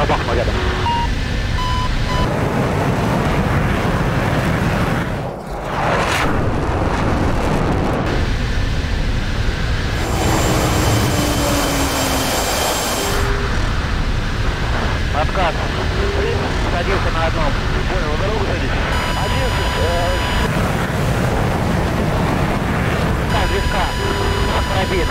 бабахнул рядом. Откат. Блин, садился на одном. Понял, на дорогу садись. 11. Так, движка. Пробит.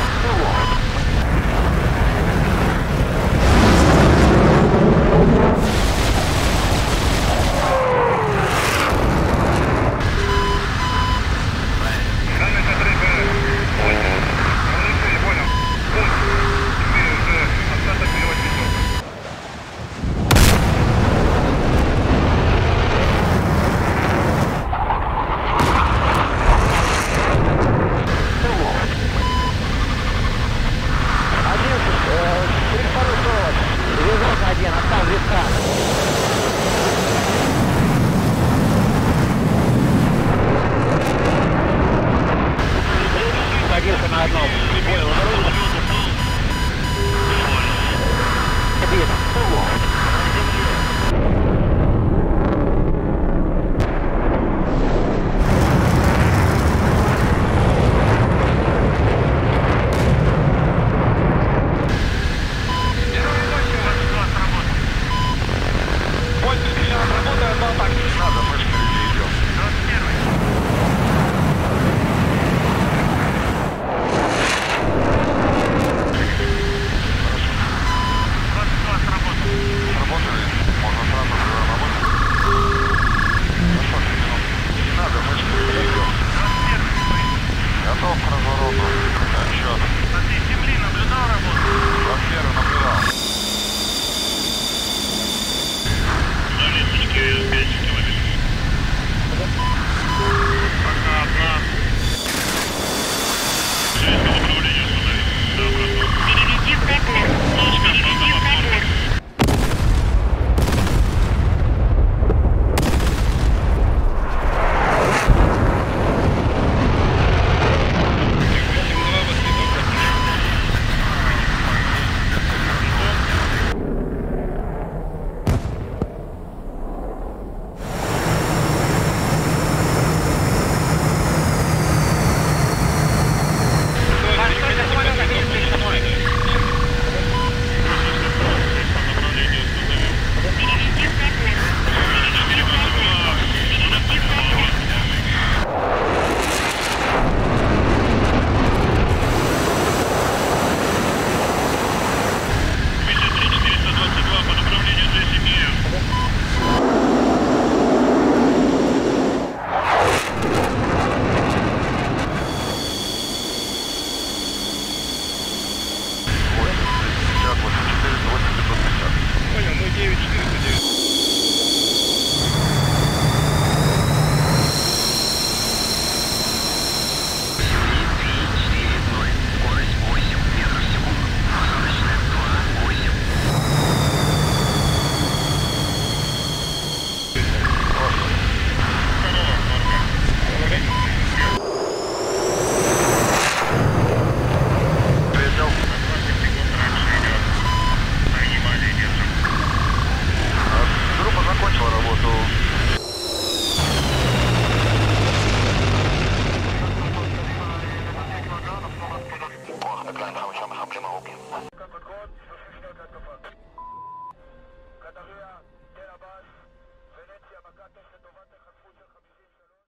Gracias.